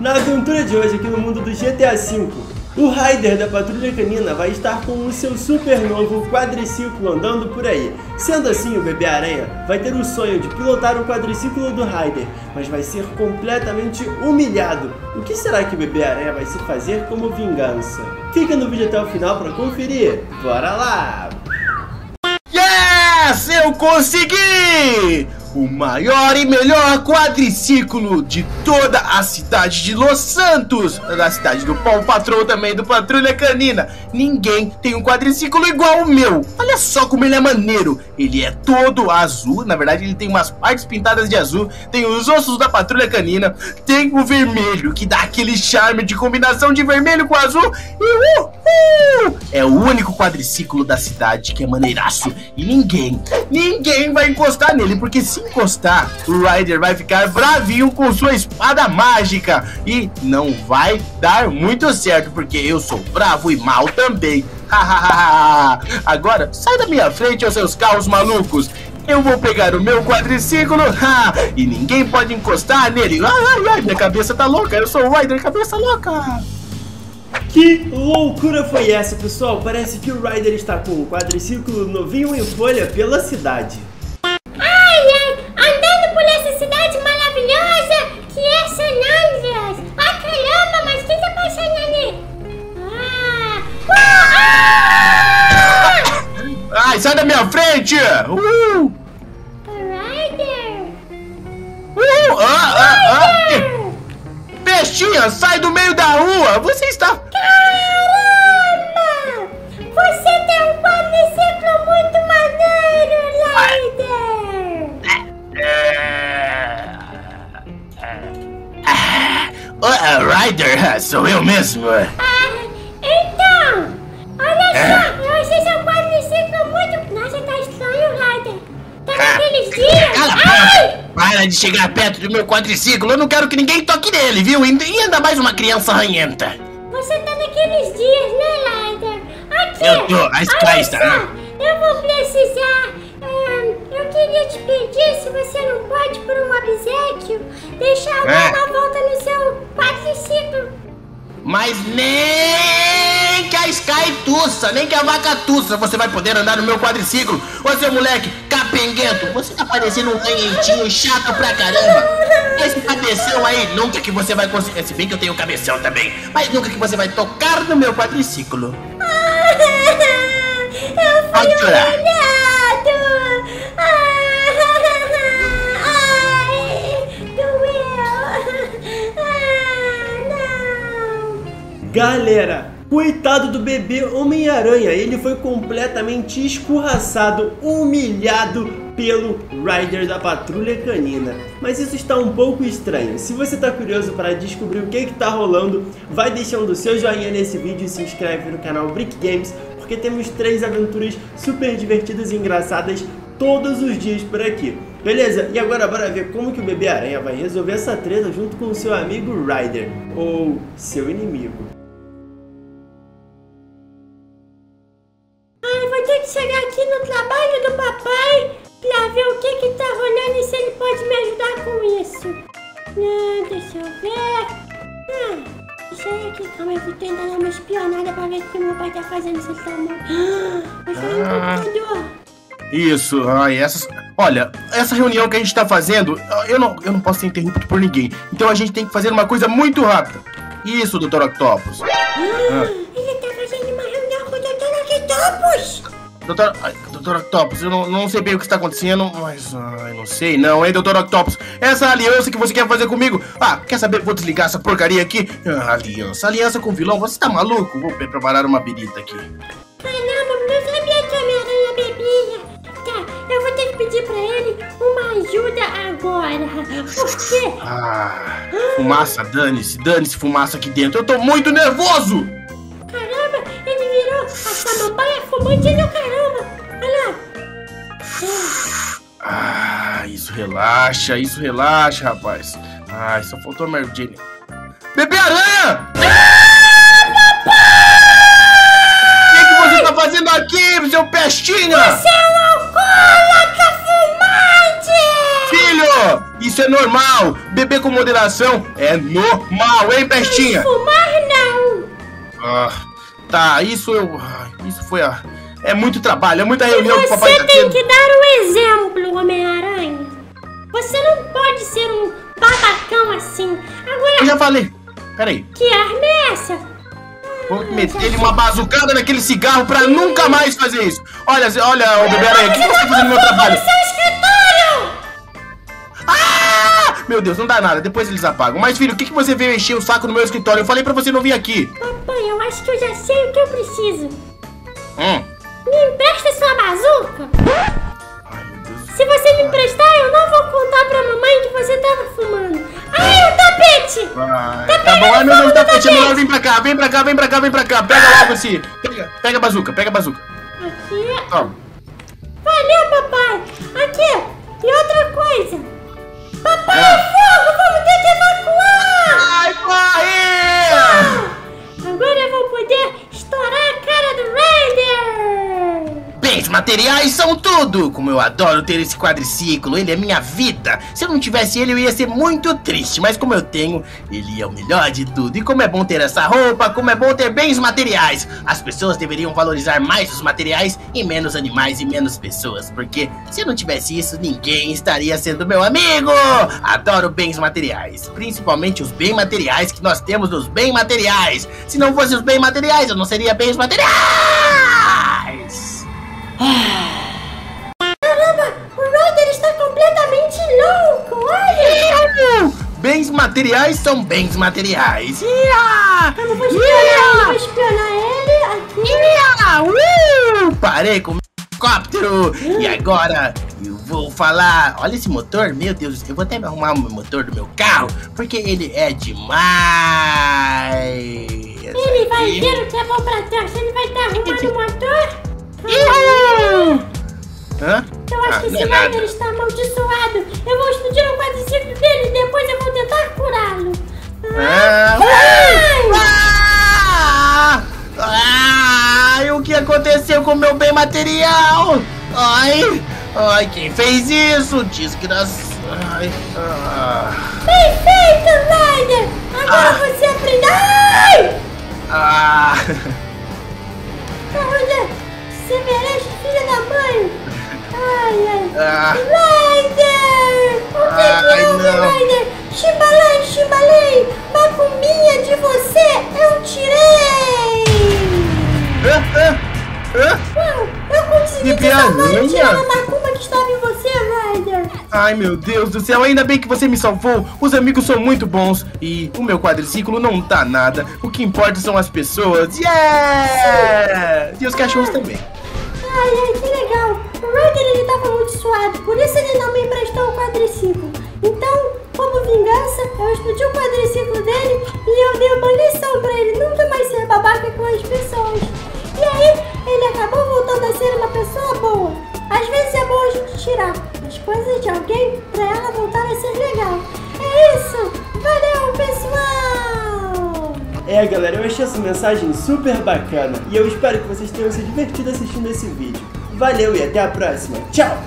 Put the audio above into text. Na aventura de hoje aqui no mundo do GTA V, o Ryder da Patrulha Canina vai estar com o seu super novo quadriciclo andando por aí. Sendo assim, o Bebê Aranha vai ter o sonho de pilotar o quadriciclo do Ryder, mas vai ser completamente humilhado. O que será que o Bebê Aranha vai se fazer como vingança? Fica no vídeo até o final para conferir. Bora lá! Yes! Eu consegui! O maior e melhor quadriciclo de toda a cidade de Los Santos, da cidade do Pão Patrão, também do Patrulha Canina. Ninguém tem um quadriciclo igual o meu. Olha só como ele é maneiro. Ele é todo azul, na verdade ele tem umas partes pintadas de azul. Tem os ossos da Patrulha Canina. Tem o vermelho, que dá aquele charme de combinação de vermelho com azul. E é o único quadriciclo da cidade que é maneiraço. E ninguém vai encostar nele, porque se encostar, o Ryder vai ficar bravinho com sua espada mágica e não vai dar muito certo, porque eu sou bravo e mal também. Agora, sai da minha frente, aos seus carros malucos. Eu vou pegar o meu quadriciclo e ninguém pode encostar nele. Ai, minha cabeça tá louca, eu sou o Ryder cabeça louca. Que loucura foi essa, pessoal? Parece que o Ryder está com um quadriciclo novinho em folha pela cidade. Andando por essa cidade maravilhosa que é San Andreas. Caramba, mas o que tá passando ali? Ai, sai da minha frente! Ryder! Bestinha, sai do meio da rua! Você está... Caramba! Você tem um quadriciclo muito maneiro, Ryder! Ryder, sou eu mesmo! Então, olha só, eu achei seu quadriciclo muito... Nossa, tá estranho, Ryder! Tá naqueles dias! Para de chegar perto do meu quadriciclo, eu não quero que ninguém toque nele, viu? E ainda mais uma criança ranhenta. Você tá naqueles dias, né, Ryder? Aqui, eu tô, olha só, eu vou precisar, eu queria te pedir, se você não pode, por um obséquio, deixar eu dar uma volta no seu quadriciclo. Mas nem que a Sky tussa, nem que a vaca tussa, você vai poder andar no meu quadriciclo. Ô, seu moleque capenguento, você tá parecendo um ranhentinho chato pra caramba. Esse cabeção aí, nunca que você vai conseguir. Se bem que eu tenho cabeção também, mas nunca que você vai tocar no meu quadriciclo. Eu fui humilhado. Galera, coitado do bebê Homem-Aranha, ele foi completamente escorraçado, humilhado pelo Ryder da Patrulha Canina. Mas isso está um pouco estranho. Se você está curioso para descobrir o que está rolando, vai deixando o seu joinha nesse vídeo e se inscreve no canal Brick Games, porque temos 3 aventuras super divertidas e engraçadas todos os dias por aqui. Beleza? E agora bora ver como que o Bebê Aranha vai resolver essa treta junto com o seu amigo Ryder, ou seu inimigo. Chegar aqui no trabalho do papai pra ver o que tá rolando e se ele pode me ajudar com isso. Deixa eu ver. Deixa eu aqui. Calma, eu vou tentar dar uma espionada pra ver o que meu pai tá fazendo. Vocês estão Isso, olha, essa reunião que a gente tá fazendo, eu não posso ser interrompido por ninguém. Então a gente tem que fazer uma coisa muito rápida. Isso, Doutor Octopus. Ele tá fazendo uma reunião com o Doutor Octopus. Doutor Octopus, eu não sei bem o que está acontecendo, mas eu não sei não, hein, Doutor Octopus. Essa aliança que você quer fazer comigo, quer saber, vou desligar essa porcaria aqui. Aliança com o vilão, você tá maluco? Vou preparar uma birita aqui. Não sabia que a minha aranha bebia. Tá, eu vou ter que pedir pra ele uma ajuda agora, porque... fumaça, dane-se fumaça aqui dentro, eu tô muito nervoso. Caramba, ele virou a samambaia fumante do caramba. Isso relaxa, rapaz. Só faltou a Mary Jane. Bebê Aranha! Papai! O que você tá fazendo aqui, seu pestinha? Você é um alcoólatra fumante! Filho, Isso é normal. Beber com moderação é normal, hein, bestinha? Não fumar, não. Ah, tá, isso eu... Isso foi a... É muito trabalho, é muita reunião que o papai tá tendo. Você tem que dar um exemplo, Homem-Aranha. Você não pode ser um babacão assim. Agora... Eu já falei. Peraí. Que arma é essa? Vou meter ele uma bazucada naquele cigarro pra nunca mais fazer isso. Olha, olha, ô Bebê Aranha, o que você tá fazendo no meu trabalho? Meu Deus, não dá nada, depois eles apagam. Mas filho, o que, que você veio encher o saco no meu escritório? Eu falei pra você não vir aqui. Papai, eu acho que eu já sei o que eu preciso. Me empresta sua bazuca. Ai, meu Deus. Se você me emprestar, eu não vou contar pra mamãe que você tava fumando. Ai, o tapete! Tá bom, ai meu Deus, tapete, é melhor vir pra cá, vem pra cá, vem pra cá, vem pra cá. Pega logo esse. Pega a bazuca, pega a bazuca. Aqui. Toma. Valeu, papai. Aqui, e outra coisa. Papai, é fogo! Vamos ter que evacuar! Ai, corre! Agora eu vou poder estourar a cara do Ryder! Bens materiais são tudo! Como eu adoro ter esse quadriciclo, ele é minha vida! Se eu não tivesse ele, eu ia ser muito triste, mas como eu tenho, ele é o melhor de tudo. E como é bom ter essa roupa, como é bom ter bens materiais! As pessoas deveriam valorizar mais os materiais e menos animais e menos pessoas, porque se eu não tivesse isso, ninguém estaria sendo meu amigo! Adoro bens materiais, principalmente os bens materiais que nós temos nos bens materiais! Se não fosse os bens materiais, eu não seria bens materiais! Caramba, o Ryder está completamente louco, olha! Bens materiais são bens materiais. Eu não vou espionar ele aqui. Parei com o helicóptero. E agora eu vou falar... Olha esse motor, meu Deus, eu vou até arrumar o motor do meu carro, porque ele é demais. Ele vai ver o que é bom pra trás, ele vai estar arrumando o motor. Eu acho que esse Ryder está amaldiçoado. Eu vou explodir o quadriciclo dele e depois eu vou tentar curá-lo. O que aconteceu com o meu bem material? Quem fez isso? Desgraça. Bem feito, Ryder. Agora você aprende. Olha, você merece, filha da mãe! Ryder! O que houve, Ryder? Chibalei, chibalei! Macumbinha de você eu tirei! Eu consegui tirar a macumba que estava em você, Ryder! Ai, meu Deus do céu, ainda bem que você me salvou! Os amigos são muito bons e o meu quadriciclo não tá nada. O que importa são as pessoas! E os cachorros também! Que legal! O Ryder, ele tava amaldiçoado, por isso ele não me emprestou o quadriciclo. Então, como vingança, eu explodi o quadriciclo dele e eu dei uma lição pra ele nunca mais ser babaca com as pessoas. E aí, ele acabou voltando a ser uma pessoa boa. Às vezes é bom a gente tirar as coisas de alguém pra ela voltar a ser legal. É isso! Valeu, pessoal! É, galera, eu achei essa mensagem super bacana e eu espero que vocês tenham se divertido assistindo esse vídeo. Valeu e até a próxima. Tchau!